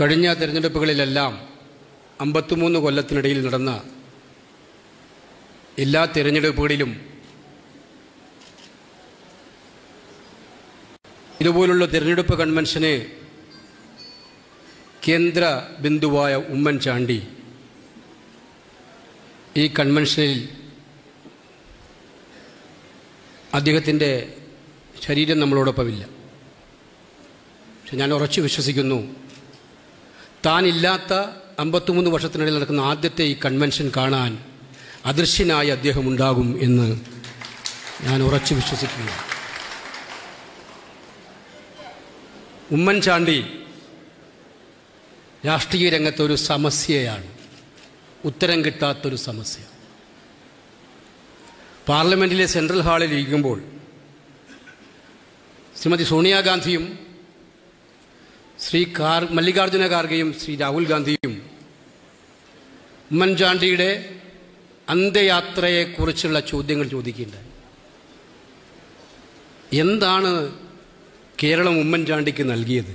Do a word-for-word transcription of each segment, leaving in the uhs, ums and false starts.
കഴിഞ്ഞ തിരഞ്ഞെടുപ്പുകളിലെല്ലാം അമ്പത്തിമൂന്ന് കൊല്ലത്തിനിടയിൽ നടന്ന എല്ലാ തിരഞ്ഞെടുപ്പുകളിലും ഇതുപോലുള്ള തിരഞ്ഞെടുപ്പ് കൺവെൻഷനെ കേന്ദ്ര ബിന്ദുവായ ഉമ്മൻചാണ്ടി ഈ കൺവെൻഷനിൽ അദ്ദേഹത്തിൻ്റെ ശരീരം നമ്മളോടൊപ്പമില്ല. പക്ഷെ ഞാൻ ഉറച്ചു വിശ്വസിക്കുന്നു താനില്ലാത്ത അമ്പത്തിമൂന്ന് വർഷത്തിനിടയിൽ നടക്കുന്ന ആദ്യത്തെ ഈ കൺവെൻഷൻ കാണാൻ അദൃശ്യനായ അദ്ദേഹം ഉണ്ടാകും എന്ന് ഞാൻ ഉറച്ചു വിശ്വസിക്കുന്നു. ഉമ്മൻചാണ്ടി രാഷ്ട്രീയ രംഗത്തൊരു സമസ്യയാണ്, ഉത്തരം കിട്ടാത്തൊരു സമസ്യ. പാർലമെൻറ്റിലെ സെൻട്രൽ ഹാളിൽ ഇരിക്കുമ്പോൾ ശ്രീമതി സോണിയാഗാന്ധിയും ശ്രീ കാർ മല്ലികാർജുന ഖാർഗെയും ശ്രീ രാഹുൽ ഗാന്ധിയും ഉമ്മൻചാണ്ടിയുടെ അന്ത്യയാത്രയെക്കുറിച്ചുള്ള ചോദ്യങ്ങൾ ചോദിക്കുകയുണ്ടായി. എന്താണ് കേരളം ഉമ്മൻചാണ്ടിക്ക് നൽകിയത്?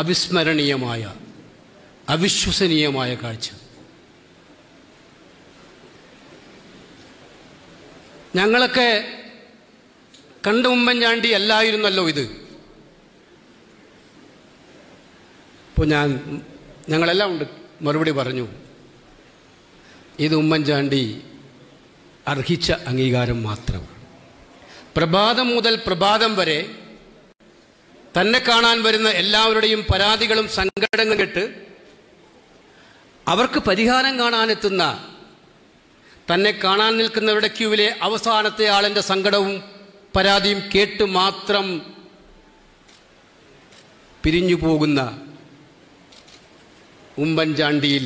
അവിസ്മരണീയമായ അവിശ്വസനീയമായ കാഴ്ച. ഞങ്ങളൊക്കെ കണ്ട ഉമ്മൻചാണ്ടി അല്ലായിരുന്നല്ലോ ഇത്. ഇപ്പോൾ ഞാൻ ഞങ്ങളെല്ലാം ഉണ്ട് മറുപടി പറഞ്ഞു, ഇത് ഉമ്മൻചാണ്ടി അർഹിച്ച അംഗീകാരം മാത്രമാണ്. പ്രഭാതം മുതൽ പ്രഭാതം വരെ തന്നെ കാണാൻ വരുന്ന എല്ലാവരുടെയും പരാതികളും സങ്കടങ്ങളും കേട്ട് അവർക്ക് പരിഹാരം കാണാനെത്തുന്ന, തന്നെ കാണാൻ നിൽക്കുന്നവരുടെ ക്യൂവിലെ അവസാനത്തെ ആളിൻ്റെ സങ്കടവും പരാതിയും കേട്ട് മാത്രം പിരിഞ്ഞു പോകുന്ന ഉമ്മൻചാണ്ടിയിൽ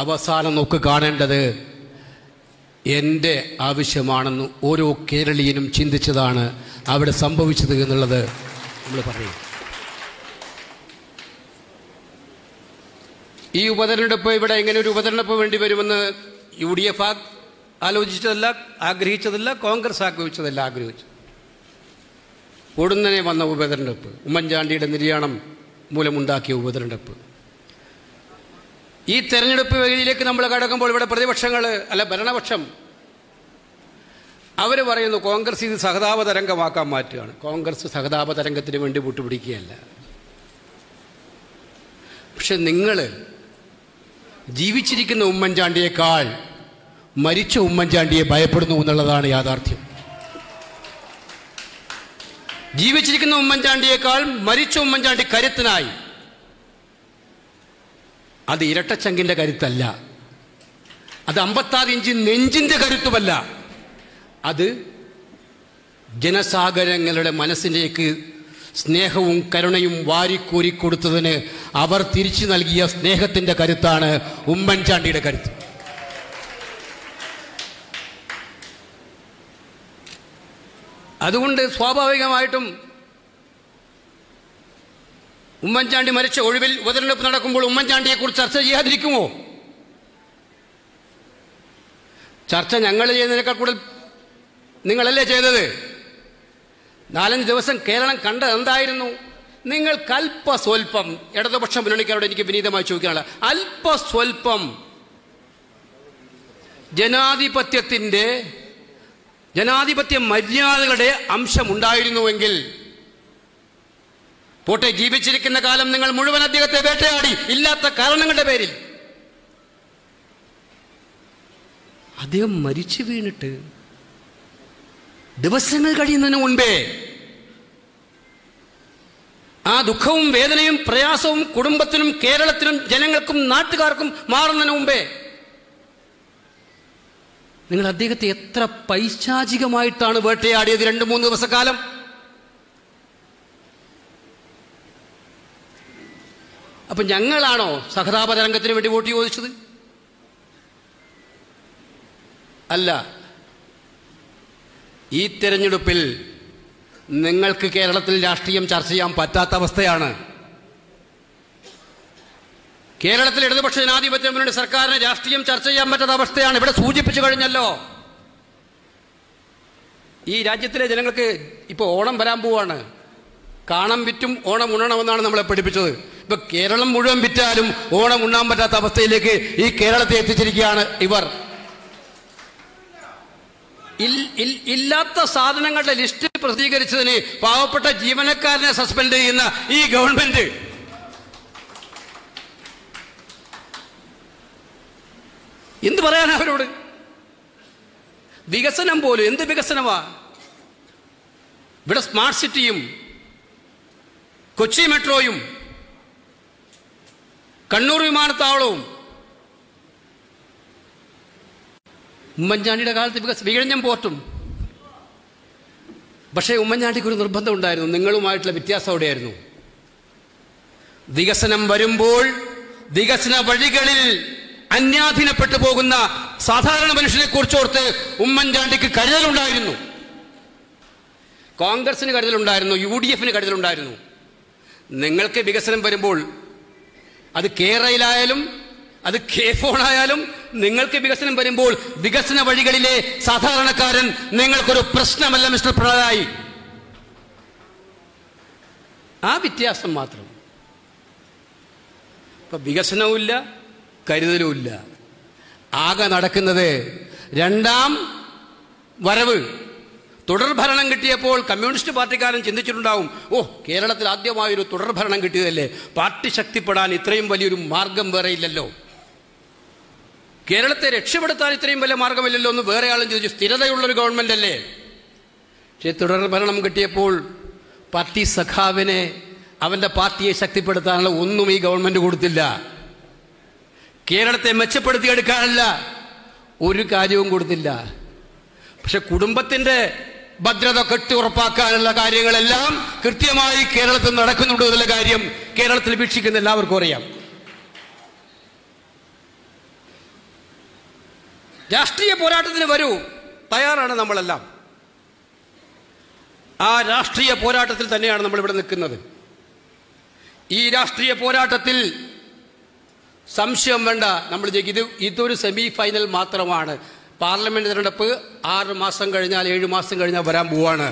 അവസാനം നോക്ക് കാണേണ്ടത് എൻ്റെ ആവശ്യമാണെന്ന് ഓരോ കേരളീയനും ചിന്തിച്ചതാണ് അവിടെ സംഭവിച്ചത് എന്നുള്ളത് നമ്മൾ പറയും. ഈ ഉപതെരഞ്ഞെടുപ്പ് ഇവിടെ എങ്ങനെ ഒരു ഉപതെരഞ്ഞെടുപ്പ് വേണ്ടി വരുമെന്ന് യു ഡി എഫ് ആലോചിച്ചതല്ല, ആഗ്രഹിച്ചതല്ല, കോൺഗ്രസ് ആഗ്രഹിച്ചതല്ല, ആഗ്രഹിച്ചു ഉടനെ വന്ന ഉപതെരഞ്ഞെടുപ്പ്, ഉമ്മൻചാണ്ടിയുടെ നിര്യാണം മൂലമുണ്ടാക്കിയ ഉപതെരഞ്ഞെടുപ്പ്. ഈ തെരഞ്ഞെടുപ്പ് വേദിയിലേക്ക് നമ്മൾ കടക്കുമ്പോൾ ഇവിടെ പ്രതിപക്ഷങ്ങൾ അല്ല ഭരണപക്ഷം അവർ പറയുന്നു കോൺഗ്രസ് ഇത് സഹതാപ തരംഗമാക്കാൻ മാറ്റുകയാണ്. കോൺഗ്രസ് സഹതാപ തരംഗത്തിന് വേണ്ടി വിട്ടുപിടിക്കുകയല്ല. പക്ഷെ നിങ്ങൾ ജീവിച്ചിരിക്കുന്ന ഉമ്മൻചാണ്ടിയേക്കാൾ മരിച്ച ഉമ്മൻചാണ്ടിയെ ഭയപ്പെടുന്നു എന്നുള്ളതാണ് യാഥാർത്ഥ്യം. ജീവിച്ചിരിക്കുന്ന ഉമ്മൻചാണ്ടിയേക്കാൾ മരിച്ച ഉമ്മൻചാണ്ടി കരുത്തനായി. അത് ഇരട്ടച്ചങ്കിൻ്റെ കരുത്തല്ല, അത് അമ്പത്താറ് ഇഞ്ച് നെഞ്ചിൻ്റെ കരുത്തുമല്ല, അത് ജനസാഗരങ്ങളുടെ മനസ്സിലേക്ക് സ്നേഹവും കരുണയും വാരിക്കോരി കൊടുത്തതിന് അവർ തിരിച്ചു നൽകിയ സ്നേഹത്തിൻ്റെ കരുത്താണ് ഉമ്മൻചാണ്ടിയുടെ കരുത്ത്. അതുകൊണ്ട് സ്വാഭാവികമായിട്ടും ഉമ്മൻചാണ്ടി മരിച്ച ഒഴിവിൽ ഉപതെരഞ്ഞെടുപ്പ് നടക്കുമ്പോൾ ഉമ്മൻചാണ്ടിയെക്കുറിച്ച് ചർച്ച ചെയ്യാതിരിക്കുമോ? ചർച്ച ഞങ്ങൾ ചെയ്യുന്നതിനേക്കാൾ കൂടുതൽ നിങ്ങളല്ലേ ചെയ്തത്. നാലഞ്ച് ദിവസം കേരളം കണ്ടത് എന്തായിരുന്നു? നിങ്ങൾക്ക് അല്പ സ്വൽപ്പം, ഇടതുപക്ഷ മുന്നണിക്കാരോട് എനിക്ക് വിനീതമായി ചോദിക്കാനുള്ള അല്പ സ്വൽപ്പം ജനാധിപത്യത്തിൻ്റെ ജനാധിപത്യ മര്യാദകളുടെ അംശമുണ്ടായിരുന്നുവെങ്കിൽ പോട്ടെ, ജീവിച്ചിരിക്കുന്ന കാലം നിങ്ങൾ മുഴുവൻ അദ്ദേഹത്തെ വേട്ടയാടി ഇല്ലാത്ത കാരണങ്ങളുടെ പേരിൽ. അദ്ദേഹം മരിച്ചു വീണിട്ട് ദിവസങ്ങൾ കഴിയുന്നതിന് മുൻപേ ആ ദുഃഖവും വേദനയും പ്രയാസവും കുടുംബത്തിനും കേരളത്തിനും ജനങ്ങൾക്കും നാട്ടുകാർക്കും മാറുന്നതിന് മുമ്പേ നിങ്ങൾ അദ്ദേഹത്തെ എത്ര പൈശാചികമായിട്ടാണ് വേട്ടയാടിയത് രണ്ട് മൂന്ന് ദിവസക്കാലം. അപ്പം ഞങ്ങളാണോ സഹതാപ തരംഗത്തിന് വേണ്ടി വോട്ട് ചോദിച്ചത്? അല്ല. ഈ തെരഞ്ഞെടുപ്പിൽ നിങ്ങൾക്ക് കേരളത്തിൽ രാഷ്ട്രീയം ചർച്ച ചെയ്യാൻ പറ്റാത്ത അവസ്ഥയാണ്. കേരളത്തിൽ ഇടതുപക്ഷ ജനാധിപത്യ മുന്നണി സർക്കാരിന് രാഷ്ട്രീയം ചർച്ച ചെയ്യാൻ പറ്റാത്ത അവസ്ഥയാണ്. ഇവിടെ സൂചിപ്പിച്ചു കഴിഞ്ഞല്ലോ. ഈ രാജ്യത്തിലെ ജനങ്ങൾക്ക് ഇപ്പോൾ ഓണം വരാൻ പോവാണ്. കാണം വിറ്റും ഓണം ഉണ്ണണമെന്നാണ് നമ്മളെ പഠിപ്പിച്ചത്. കേരളം മുഴുവൻ വിറ്റാലും ഓണം ഉണ്ണാൻ പറ്റാത്ത അവസ്ഥയിലേക്ക് ഈ കേരളത്തെ എത്തിച്ചിരിക്കുകയാണ് ഇവർ. ഇല്ലാത്ത സാധനങ്ങളുടെ ലിസ്റ്റ് പ്രസിദ്ധീകരിച്ചതിന് പാവപ്പെട്ട ജീവനക്കാരനെ സസ്പെൻഡ് ചെയ്യുന്ന ഈ ഗവൺമെന്റ് എന്ത് പറയാനാ അവരോട്? വികസനം പോലും എന്ത് വികസനമാ? ഇവിടെ സ്മാർട്ട് സിറ്റിയും കൊച്ചി മെട്രോയും കണ്ണൂർ വിമാനത്താവളവും ഉമ്മൻചാണ്ടിയുടെ കാലത്ത് വിഴിഞ്ഞം പോർട്ടും. പക്ഷേ ഉമ്മൻചാണ്ടിക്ക് ഒരു നിർബന്ധം ഉണ്ടായിരുന്നു, നിങ്ങളുമായിട്ടുള്ള വ്യത്യാസം അവിടെയായിരുന്നു. വികസനം വരുമ്പോൾ വികസന വഴികളിൽ അന്യാധീനപ്പെട്ടു പോകുന്ന സാധാരണ മനുഷ്യനെ കുറിച്ചോർത്ത് ഉമ്മൻചാണ്ടിക്ക് കരുതലുണ്ടായിരുന്നു. കോൺഗ്രസിന് കരുതലുണ്ടായിരുന്നു, യു ഡി എഫിന് കരുതലുണ്ടായിരുന്നു. നിങ്ങൾക്ക് വികസനം വരുമ്പോൾ അത് കേരളയിലായാലും അത് കെ ഫോണായാലും നിങ്ങൾക്ക് വികസനം വരുമ്പോൾ വികസന വഴികളിലെ സാധാരണക്കാരൻ നിങ്ങൾക്കൊരു പ്രശ്നമല്ല മിസ്റ്റർ പിണറായി. ആ വ്യത്യാസം മാത്രം. ഇപ്പൊ വികസനവുമില്ല, കരുതലുമില്ല. ആകെ നടക്കുന്നത് രണ്ടാം വരവ്. തുടർഭരണം കിട്ടിയപ്പോൾ കമ്മ്യൂണിസ്റ്റ് പാർട്ടിക്കാരൻ ചിന്തിച്ചിട്ടുണ്ടാവും, ഓ കേരളത്തിൽ ആദ്യമായൊരു തുടർഭരണം കിട്ടിയതല്ലേ, പാർട്ടി ശക്തിപ്പെടാൻ ഇത്രയും വലിയൊരു മാർഗം വേറെ ഇല്ലല്ലോ, കേരളത്തെ രക്ഷപ്പെടുത്താൻ ഇത്രയും വലിയ മാർഗമില്ലല്ലോ എന്ന് വേറെ ആളും ചോദിച്ചു. സ്ഥിരതയുള്ളൊരു ഗവൺമെന്റ് അല്ലേ. പക്ഷേ തുടർഭരണം കിട്ടിയപ്പോൾ പാർട്ടി സഖാവിനെ, അവൻ്റെ പാർട്ടിയെ ശക്തിപ്പെടുത്താനുള്ള ഒന്നും ഈ ഗവൺമെന്റ് കൊടുത്തില്ല. കേരളത്തെ മെച്ചപ്പെടുത്തിയെടുക്കാനല്ല ഒരു കാര്യവും കൊടുത്തില്ല. പക്ഷെ കുടുംബത്തിന്റെ ഭദ്രത കെട്ടി ഉറപ്പാക്കാനുള്ള കാര്യങ്ങളെല്ലാം കൃത്യമായി കേരളത്തിൽ നടക്കുന്നുണ്ടോ എന്നുള്ള കാര്യം കേരളത്തിൽ വീക്ഷിക്കുന്ന എല്ലാവർക്കും അറിയാം. രാഷ്ട്രീയ പോരാട്ടത്തിന് വരൂ, തയ്യാറാണ് നമ്മളെല്ലാം. ആ രാഷ്ട്രീയ പോരാട്ടത്തിൽ തന്നെയാണ് നമ്മളിവിടെ നിൽക്കുന്നത്. ഈ രാഷ്ട്രീയ പോരാട്ടത്തിൽ സംശയം വേണ്ട, നമ്മൾ ഇത് ഇതൊരു സെമി ഫൈനൽ മാത്രമാണ്. പാർലമെന്റ് തിരഞ്ഞെടുപ്പ് ആറ് മാസം കഴിഞ്ഞാൽ ഏഴ് മാസം കഴിഞ്ഞാൽ വരാൻ പോവാണ്.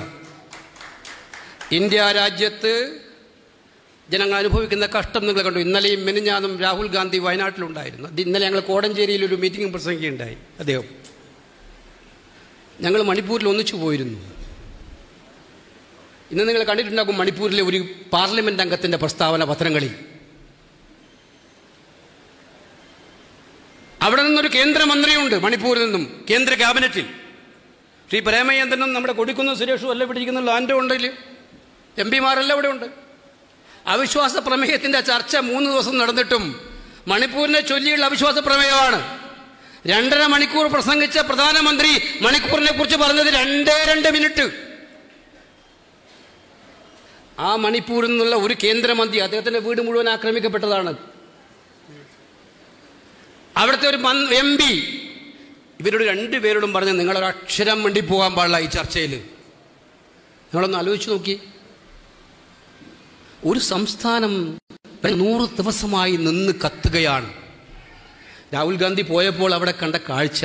ഇന്ത്യ രാജ്യത്ത് ജനങ്ങൾ അനുഭവിക്കുന്ന കഷ്ടം നിങ്ങൾ കണ്ടു. ഇന്നലെയും മെനിഞ്ഞാന്നും രാഹുൽ ഗാന്ധി വയനാട്ടിലുണ്ടായിരുന്നു. ഇന്നലെ ഞങ്ങൾ കോടഞ്ചേരിയിൽ ഒരു മീറ്റിംഗും പ്രസംഗിക്കുകയുണ്ടായി. അദ്ദേഹം ഞങ്ങൾ മണിപ്പൂരിൽ ഒന്നിച്ചു പോയിരുന്നു. ഇന്ന് നിങ്ങൾ കണ്ടിട്ടുണ്ടാകും മണിപ്പൂരിലെ ഒരു പാർലമെന്റ് അംഗത്തിന്റെ പ്രസ്താവന പത്രങ്ങളിൽ. അവിടെ നിന്നൊരു കേന്ദ്രമന്ത്രിയുണ്ട്, മണിപ്പൂരിൽ നിന്നും കേന്ദ്ര ക്യാബിനറ്റിൽ. ശ്രീ പ്രേമചന്ദ്രനും നമ്മുടെ കൊടിക്കുന്നും സുരേഷും അല്ല പിടിക്കുന്ന ലാൻഡോ ഉണ്ടെങ്കിൽ എം പിമാരെല്ലാം അവിടെ ഉണ്ട്. അവിശ്വാസ പ്രമേയത്തിന്റെ ചർച്ച മൂന്ന് ദിവസം നടന്നിട്ടും മണിപ്പൂരിനെ ചൊല്ലിയുള്ള അവിശ്വാസ പ്രമേയമാണ്. രണ്ടര മണിക്കൂർ പ്രസംഗിച്ച പ്രധാനമന്ത്രി മണിപ്പൂരിനെ കുറിച്ച് പറഞ്ഞത് രണ്ടേ രണ്ട് മിനിറ്റ്. ആ മണിപ്പൂരിൽ നിന്നുള്ള ഒരു കേന്ദ്രമന്ത്രി, അദ്ദേഹത്തിന്റെ വീട് മുഴുവൻ ആക്രമിക്കപ്പെട്ടതാണ്, അവിടുത്തെ ഒരു എം പി ഇവരോട് രണ്ടുപേരോടും പറഞ്ഞ് നിങ്ങളൊരക്ഷരം വേണ്ടി പോകാൻ പാടില്ല ഈ ചർച്ചയിൽ. നിങ്ങളൊന്ന് ആലോചിച്ച് നോക്കി. ഒരു സംസ്ഥാനം നൂറ് ദിവസമായി നിന്ന് കത്തുകയാണ്. രാഹുൽ ഗാന്ധി പോയപ്പോൾ അവിടെ കണ്ട കാഴ്ച.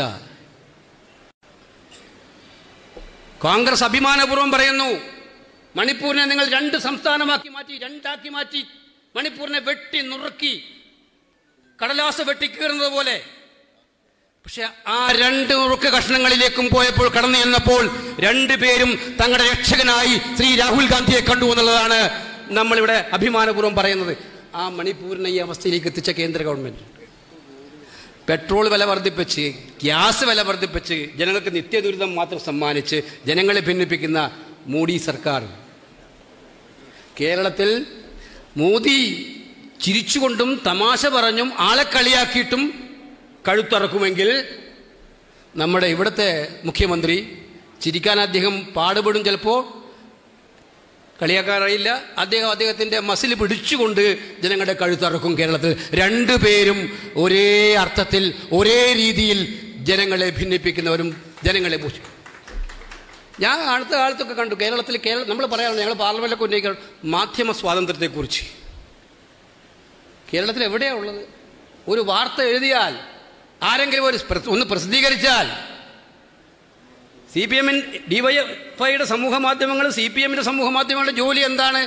കോൺഗ്രസ് അഭിമാനപൂർവ്വം പറയുന്നു, മണിപ്പൂരിനെ നിങ്ങൾ രണ്ട് സംസ്ഥാനമാക്കി മാറ്റി, രണ്ടാക്കി മാറ്റി, മണിപ്പൂരിനെ വെട്ടി നുറുക്കി, കടലാസ് വെട്ടിക്കീറുന്നത് പോലെ. പക്ഷെ ആ രണ്ട് ഉറുക്ക് കഷ്ണങ്ങളിലേക്കും പോയപ്പോൾ, കടന്നു ചെന്നപ്പോൾ രണ്ടുപേരും തങ്ങളുടെ രക്ഷകനായി ശ്രീ രാഹുൽ ഗാന്ധിയെ കണ്ടു എന്നുള്ളതാണ് നമ്മളിവിടെ അഭിമാനപൂർവ്വം പറയുന്നത്. ആ മണിപ്പൂരിനെ ഈ അവസ്ഥയിലേക്ക് എത്തിച്ച കേന്ദ്ര ഗവൺമെന്റ്, പെട്രോൾ വില വർദ്ധിപ്പിച്ച്, ഗ്യാസ് വില വർദ്ധിപ്പിച്ച്, ജനങ്ങൾക്ക് നിത്യദുരിതം മാത്രം സമ്മാനിച്ച് ജനങ്ങളെ ഭിന്നിപ്പിക്കുന്ന മോഡി സർക്കാർ. കേരളത്തിൽ മോദി ചിരിച്ചുകൊണ്ടും തമാശ പറഞ്ഞും ആളെ കളിയാക്കിയിട്ടും കഴുത്തറക്കുമെങ്കിൽ നമ്മുടെ ഇവിടുത്തെ മുഖ്യമന്ത്രി ചിരിക്കാൻ അദ്ദേഹം പാടുപെടും, ചിലപ്പോൾ കളിയാക്കാറില്ല. അദ്ദേഹം അദ്ദേഹത്തിൻ്റെ മസിൽ പിടിച്ചുകൊണ്ട് ജനങ്ങളുടെ കഴുത്തറക്കും. കേരളത്തിൽ രണ്ടുപേരും ഒരേ അർത്ഥത്തിൽ ഒരേ രീതിയിൽ ജനങ്ങളെ ഭിന്നിപ്പിക്കുന്നവരും ജനങ്ങളെ പൂച്ചു. ഞാൻ അടുത്ത കാലത്തൊക്കെ കണ്ടു കേരളത്തിൽ, കേരളം നമ്മൾ പറയാറുണ്ട്, ഞങ്ങൾ പാർലമെന്റിലൊക്കെ ഉന്നയിക്കാൻ മാധ്യമ സ്വാതന്ത്ര്യത്തെക്കുറിച്ച്. കേരളത്തിൽ എവിടെയാണ് ഉള്ളത്? ഒരു വാർത്ത എഴുതിയാൽ, ആരെങ്കിലും ഒരു ഒന്ന് പ്രസിദ്ധീകരിച്ചാൽ, സി പി എമ്മിൻ ഡിവൈഎഫ്ഐയുടെ സമൂഹ മാധ്യമങ്ങൾ, സി പി എമ്മിൻ്റെ സമൂഹ മാധ്യമങ്ങളുടെ ജോലി എന്താണ്?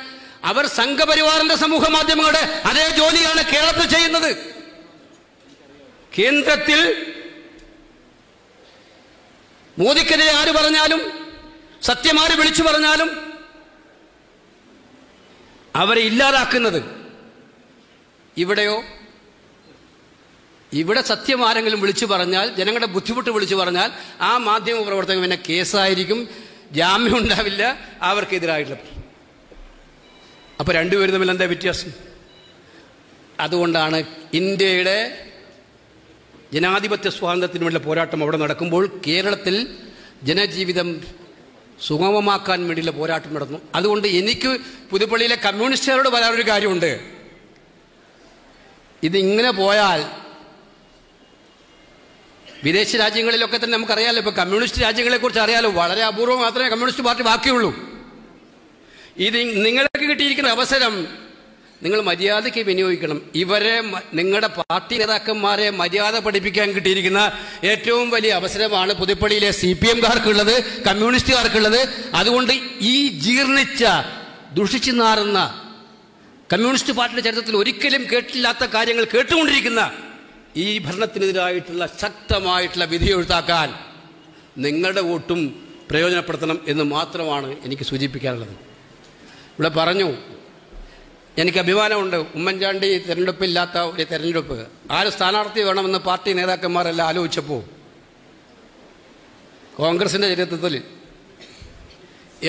അവർ സംഘപരിവാറിന്റെ സമൂഹ മാധ്യമങ്ങളുടെ അതേ ജോലിയാണ് കേരളത്തിൽ ചെയ്യുന്നത്. കേന്ദ്രത്തിൽ മോദിക്കെതിരെ ആര് പറഞ്ഞാലും സത്യമാര് വിളിച്ചു പറഞ്ഞാലും അവരെ ഇല്ലാതാക്കുന്നത്. ഇവിടെയോ ഇവിടെ സത്യം ആരെങ്കിലും വിളിച്ചു പറഞ്ഞാൽ, ജനങ്ങളുടെ ബുദ്ധിമുട്ട് വിളിച്ചു പറഞ്ഞാൽ ആ മാധ്യമ പ്രവർത്തകൻ പിന്നെ കേസായിരിക്കും, ജാമ്യം ഉണ്ടാവില്ല, അവർക്കെതിരായിട്ടുള്ള. അപ്പോൾ രണ്ടുപേരും തമ്മിൽ എന്താ വ്യത്യാസം? അതുകൊണ്ടാണ് ഇന്ത്യയുടെ ജനാധിപത്യ സ്വാതന്ത്ര്യത്തിനുവേണ്ടി പോരാട്ടം അവിടെ നടക്കുമ്പോൾ കേരളത്തിൽ ജനജീവിതം സുഗമമാക്കാൻ വേണ്ടിയുള്ള പോരാട്ടം നടന്നു. അതുകൊണ്ട് എനിക്ക് പുതുപ്പള്ളിയിലെ കമ്മ്യൂണിസ്റ്റുകാരോട് പറയാനൊരു കാര്യമുണ്ട്. ഇതിങ്ങനെ പോയാൽ വിദേശ രാജ്യങ്ങളിലൊക്കെ തന്നെ നമുക്കറിയാമല്ലോ, ഇപ്പോൾ കമ്മ്യൂണിസ്റ്റ് രാജ്യങ്ങളെക്കുറിച്ച് അറിയാമല്ലോ, വളരെ അപൂർവം മാത്രമേ കമ്മ്യൂണിസ്റ്റ് പാർട്ടി ബാക്കിയുള്ളൂ. ഇത് നിങ്ങൾക്ക് കിട്ടിയിരിക്കുന്ന അവസരം നിങ്ങൾ മര്യാദയ്ക്ക് വിനിയോഗിക്കണം. ഇവരെ നിങ്ങളുടെ പാർട്ടി നേതാക്കന്മാരെ മര്യാദ പഠിപ്പിക്കാൻ കിട്ടിയിരിക്കുന്ന ഏറ്റവും വലിയ അവസരമാണ് പുതുപ്പള്ളിയിലെ സി പി എംകാർക്കുള്ളത്, കമ്മ്യൂണിസ്റ്റുകാർക്കുള്ളത്. അതുകൊണ്ട് ഈ ജീർണിച്ച ദുഷിച്ചു നാറുന്ന കമ്മ്യൂണിസ്റ്റ് പാർട്ടിയുടെ ചരിത്രത്തിൽ ഒരിക്കലും കേട്ടില്ലാത്ത കാര്യങ്ങൾ കേട്ടുകൊണ്ടിരിക്കുന്ന ഈ ഭരണത്തിനെതിരായിട്ടുള്ള ശക്തമായിട്ടുള്ള വിധിയെഴുത്താക്കാൻ നിങ്ങളുടെ വോട്ടും പ്രയോജനപ്പെടുത്തണം എന്ന് മാത്രമാണ് എനിക്ക് സൂചിപ്പിക്കാനുള്ളത്. ഇവിടെ പറഞ്ഞു, എനിക്ക് അഭിമാനമുണ്ട്, ഉമ്മൻചാണ്ടി തിരഞ്ഞെടുപ്പില്ലാത്ത ഒരു തെരഞ്ഞെടുപ്പ് ആര് സ്ഥാനാർത്ഥി വേണമെന്ന് പാർട്ടി നേതാക്കന്മാരെല്ലാം ആലോചിച്ചപ്പോൾ കോൺഗ്രസിൻ്റെ ചരിത്രത്തിൽ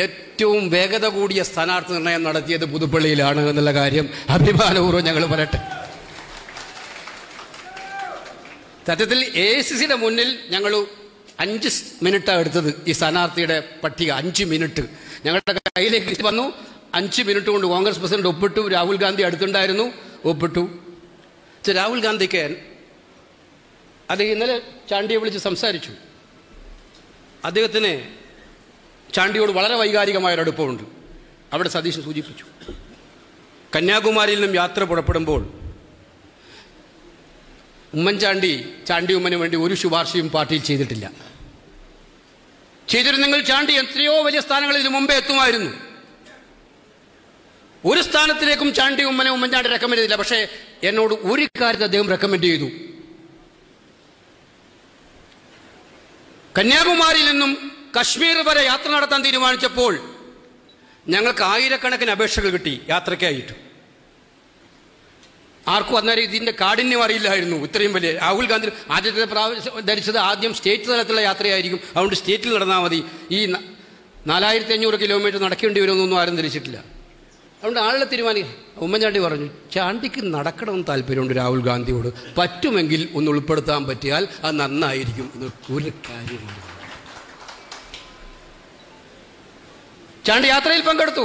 ഏറ്റവും വേഗത കൂടിയ സ്ഥാനാർത്ഥി നിർണയം നടത്തിയത് പുതുപ്പള്ളിയിലാണ് എന്നുള്ള കാര്യം അഭിമാനപൂർവ്വം ഞങ്ങൾ പറയട്ടെ. സത്യത്തിൽ എ ഐ സി സിയുടെ മുന്നിൽ ഞങ്ങൾ അഞ്ച് മിനിറ്റാണ് എടുത്തത് ഈ സ്ഥാനാർത്ഥിയുടെ പട്ടിക. അഞ്ച് മിനിറ്റ് ഞങ്ങളുടെ കയ്യിലേക്ക് വന്നു. അഞ്ച് മിനിറ്റ് കൊണ്ട് കോൺഗ്രസ് പ്രസിഡന്റ് ഒപ്പിട്ടു. രാഹുൽ ഗാന്ധി അടുത്തുണ്ടായിരുന്നു, ഒപ്പിട്ടു. രാഹുൽ ഗാന്ധിക്ക് അദ്ദേഹം ഇന്നലെ ചാണ്ടിയെ വിളിച്ച് സംസാരിച്ചു. അദ്ദേഹത്തിന് ചാണ്ടിയോട് വളരെ വൈകാരികമായൊരടുപ്പമുണ്ട്. അവിടെ സതീശൻ സൂചിപ്പിച്ചു, കന്യാകുമാരിയിൽ നിന്നും യാത്ര പുറപ്പെടുമ്പോൾ ഉമ്മൻചാണ്ടി ചാണ്ടി ഉമ്മന് വേണ്ടി ഒരു ശുപാർശയും പാർട്ടിയിൽ ചെയ്തിട്ടില്ല. ചെയ്തിരുന്നെങ്കിൽ ചാണ്ടി എത്രയോ വലിയ സ്ഥാനങ്ങളിൽ ഇതിനു മുമ്പേ എത്തുമായിരുന്നു. ഒരു സ്ഥാനത്തിലേക്കും ചാണ്ടി ഉമ്മനെ ഉമ്മൻചാണ്ടി റെക്കമെൻഡ് ചെയ്തില്ല. പക്ഷേ എന്നോട് ഒരു കാര്യത്തെ അദ്ദേഹം റെക്കമെൻഡ് ചെയ്തു, കന്യാകുമാരിയിൽ നിന്നും കശ്മീർ വരെ യാത്ര നടത്താൻ തീരുമാനിച്ചപ്പോൾ ഞങ്ങൾക്ക് ആയിരക്കണക്കിന് അപേക്ഷകൾ കിട്ടി യാത്രയ്ക്കായിട്ട്. ആർക്കും അന്നേരം ഇതിൻ്റെ കാഠിന്യം അറിയില്ലായിരുന്നു. ഇത്രയും വലിയ രാഹുൽ ഗാന്ധി ആദ്യത്തെ പ്രാവശ്യം ധരിച്ചത് ആദ്യം സ്റ്റേറ്റ് തലത്തിലുള്ള യാത്രയായിരിക്കും, അതുകൊണ്ട് സ്റ്റേറ്റിൽ നടന്നാൽ മതി, ഈ നാലായിരത്തി അഞ്ഞൂറ് കിലോമീറ്റർ നടക്കേണ്ടി വരുമെന്നൊന്നും ആരും ധരിച്ചിട്ടില്ല. അതുകൊണ്ട് ആളുടെ തീരുമാനം. ഉമ്മൻചാണ്ടി പറഞ്ഞു, ചാണ്ടിക്ക് നടക്കണമെന്ന് താല്പര്യമുണ്ട് രാഹുൽ ഗാന്ധിയോട്, പറ്റുമെങ്കിൽ ഒന്ന് ഉൾപ്പെടുത്താൻ പറ്റിയാൽ അത് നന്നായിരിക്കും. ഒരു കാര്യമാണ്, ചാണ്ടി യാത്രയിൽ പങ്കെടുത്തു.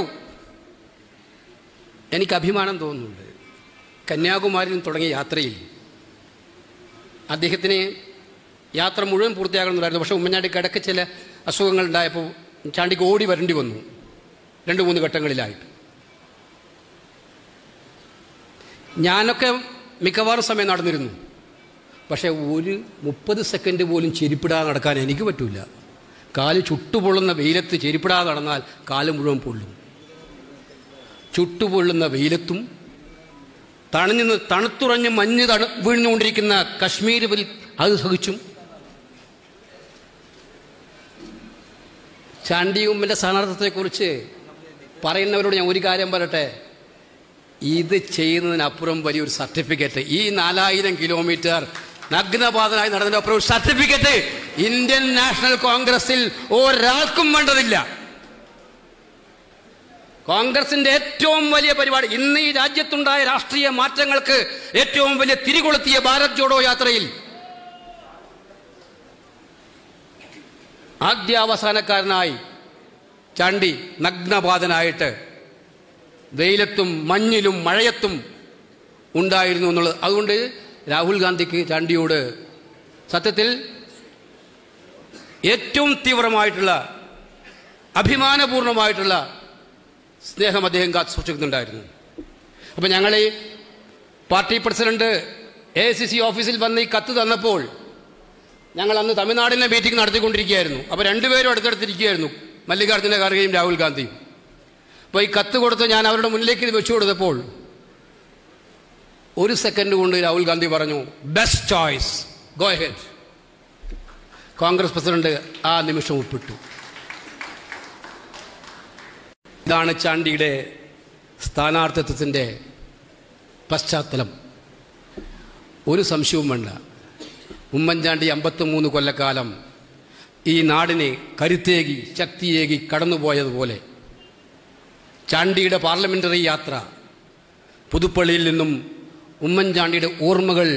എനിക്ക് അഭിമാനം തോന്നുന്നുണ്ട്. കന്യാകുമാരിയിൽ തുടങ്ങിയ യാത്രയിൽ അദ്ദേഹത്തിന് യാത്ര മുഴുവൻ പൂർത്തിയാകണമെന്നുണ്ടായിരുന്നു. പക്ഷേ ഉമ്മൻചാണ്ടിക്ക് ഇടയ്ക്ക് ചില അസുഖങ്ങളുണ്ടായപ്പോൾ ചാണ്ടിക്ക് ഓടി വരേണ്ടി വന്നു രണ്ട് മൂന്ന് ഘട്ടങ്ങളിലായിട്ട്. ഞാനൊക്കെ മിക്കവാറും സമയം നടന്നിരുന്നു. പക്ഷേ ഒരു മുപ്പത് സെക്കൻഡ് പോലും ചെരിപ്പിടാതെ നടക്കാൻ എനിക്ക് പറ്റില്ല. കാല് ചുട്ടുപൊള്ളുന്ന വെയിലത്ത് ചെരിപ്പിടാതെ നടന്നാൽ കാല് മുഴുവൻ പൊള്ളും. ചുട്ടുപൊള്ളുന്ന വെയിലത്തും തണഞ്ഞ് തണുത്തുറഞ്ഞ് മഞ്ഞ് തണു വീഴ്ന്നുകൊണ്ടിരിക്കുന്ന കശ്മീരിൽ അത് സഹിച്ചും ചാണ്ടി ഉമ്മൻ്റെ സ്ഥാനാർത്ഥത്വത്തെക്കുറിച്ച് പറയുന്നവരോട് ഞാൻ ഒരു കാര്യം പറയട്ടെ, ഇത് ചെയ്യുന്നതിനപ്പുറം വലിയൊരു സർട്ടിഫിക്കറ്റ്, ഈ നാലായിരം കിലോമീറ്റർ നഗ്നപാതനായി നടന്നതിൻ്റെ അപ്പുറം ഒരു സർട്ടിഫിക്കറ്റ് ഇന്ത്യൻ നാഷണൽ കോൺഗ്രസിൽ ഒരാൾക്കും വേണ്ടതില്ല. കോൺഗ്രസിന്റെ ഏറ്റവും വലിയ പരിപാടി ഇന്ന് ഈ രാജ്യത്തുണ്ടായ രാഷ്ട്രീയ മാറ്റങ്ങൾക്ക് ഏറ്റവും വലിയ തിരികൊളുത്തിയ ഭാരത് ജോഡോ യാത്രയിൽ ആദ്യ അവസാനക്കാരനായി ചാണ്ടി നഗ്നപാതനായിട്ട് വെയിലത്തും മഞ്ഞിലും മഴയത്തും ഉണ്ടായിരുന്നു എന്നുള്ളത്. അതുകൊണ്ട് രാഹുൽ ഗാന്ധിക്ക് ചാണ്ടിയോട് സത്യത്തിൽ ഏറ്റവും തീവ്രമായിട്ടുള്ള അഭിമാനപൂർണമായിട്ടുള്ള സ്നേഹം അദ്ദേഹം കാത്തു സൂക്ഷിക്കുന്നുണ്ടായിരുന്നു. അപ്പം ഞങ്ങൾ ഈ party president A I C C ഓഫീസിൽ വന്ന് ഈ കത്ത് തന്നപ്പോൾ ഞങ്ങൾ അന്ന് തമിഴ്നാടിൻ്റെ മീറ്റിംഗ് നടത്തിക്കൊണ്ടിരിക്കുകയായിരുന്നു. അപ്പോൾ രണ്ടുപേരും അടുത്തടുത്തിരിക്കുകയായിരുന്നു, മല്ലികാർജ്ജുന ഖാർഗെയും രാഹുൽ ഗാന്ധിയും. അപ്പോൾ ഈ കത്ത് കൊടുത്ത് ഞാൻ അവരുടെ മുന്നിലേക്ക് ഇത് വെച്ചു കൊടുത്തപ്പോൾ ഒരു സെക്കൻഡ് കൊണ്ട് രാഹുൽ ഗാന്ധി പറഞ്ഞു, best choice, go head. Congress president ആ നിമിഷം ഉൾപ്പെട്ടു. ഇതാണ് ചാണ്ടിയുടെ സ്ഥാനാർത്ഥിത്വത്തിൻ്റെ പശ്ചാത്തലം. ഒരു സംശയവും വേണ്ട, ഉമ്മൻചാണ്ടി അമ്പത്തിമൂന്ന് കൊല്ലക്കാലം ഈ നാടിനെ കരുത്തേകി ശക്തിയേകി കടന്നുപോയതുപോലെ ചാണ്ടിയുടെ പാർലമെൻ്ററി യാത്ര പുതുപ്പള്ളിയിൽ നിന്നും ഉമ്മൻചാണ്ടിയുടെ ഓർമ്മകൾ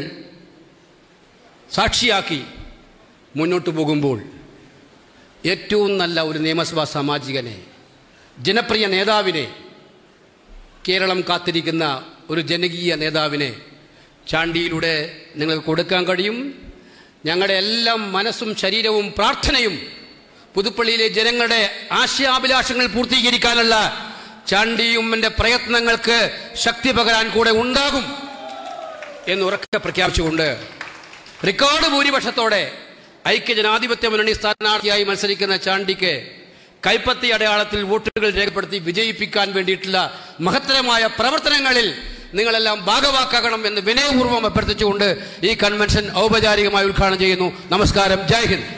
സാക്ഷിയാക്കി മുന്നോട്ട് പോകുമ്പോൾ ഏറ്റവും നല്ല ഒരു നിയമസഭാ സാമാജികനെ, ജനപ്രിയ നേതാവിനെ, കേരളം കാത്തിരിക്കുന്ന ഒരു ജനകീയ നേതാവിനെ ചാണ്ടിയിലൂടെ നിങ്ങൾക്ക് കൊടുക്കാൻ കഴിയും. ഞങ്ങളുടെ എല്ലാം മനസ്സും ശരീരവും പ്രാർത്ഥനയും പുതുപ്പള്ളിയിലെ ജനങ്ങളുടെ ആശയാഭിലാഷങ്ങൾ പൂർത്തീകരിക്കാനുള്ള ചാണ്ടിയുമ്മന്റെ പ്രയത്നങ്ങൾക്ക് ശക്തി പകരാൻ കൂടെ ഉണ്ടാകും എന്നുറക്കെ പ്രഖ്യാപിച്ചുകൊണ്ട് റെക്കോർഡ് ഭൂരിപക്ഷത്തോടെ ഐക്യജനാധിപത്യ മുന്നണി സ്ഥാനാർത്ഥിയായി മത്സരിക്കുന്ന ചാണ്ടിക്ക് കൈപ്പത്തി അടയാളത്തിൽ വോട്ടുകൾ രേഖപ്പെടുത്തി വിജയിപ്പിക്കാൻ വേണ്ടിയിട്ടുള്ള മഹത്തരമായ പ്രവർത്തനങ്ങളിൽ നിങ്ങളെല്ലാം ഭാഗവാക്കാകണം എന്ന് വിനയപൂർവ്വം അഭ്യർത്ഥിച്ചുകൊണ്ട് ഈ കൺവെൻഷൻ ഔപചാരികമായി ഉദ്ഘാടനം ചെയ്യുന്നു. നമസ്കാരം. ജയ് ഹിന്ദ്.